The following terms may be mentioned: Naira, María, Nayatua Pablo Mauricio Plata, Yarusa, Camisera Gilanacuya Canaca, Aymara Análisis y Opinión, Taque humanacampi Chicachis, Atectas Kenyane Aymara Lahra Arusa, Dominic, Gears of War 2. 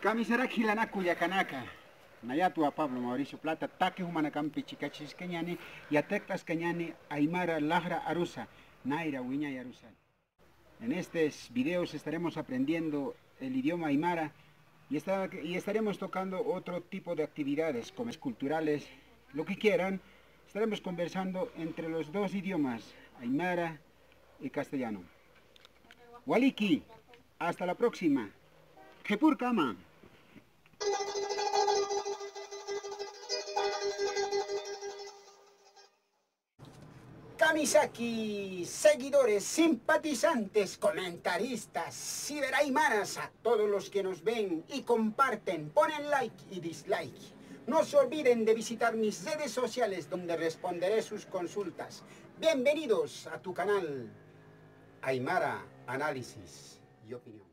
Camisera Gilanacuya Canaca, Nayatua Pablo Mauricio Plata, Taque humanacampi Chicachis Kenyane y Atectas Kenyane Aymara Lahra Arusa, Naira, Wiña Yarusa. En estos videos estaremos aprendiendo el idioma aymara y estaremos tocando otro tipo de actividades, como culturales, lo que quieran. Estaremos conversando entre los dos idiomas, aymara y castellano. Waliki, hasta la próxima. Jepurkama. Kamisaki, seguidores, simpatizantes, comentaristas, ciberaimaras, a todos los que nos ven y comparten, ponen like y dislike. No se olviden de visitar mis redes sociales donde responderé sus consultas. Bienvenidos a tu canal Aymara Análisis y Opinión.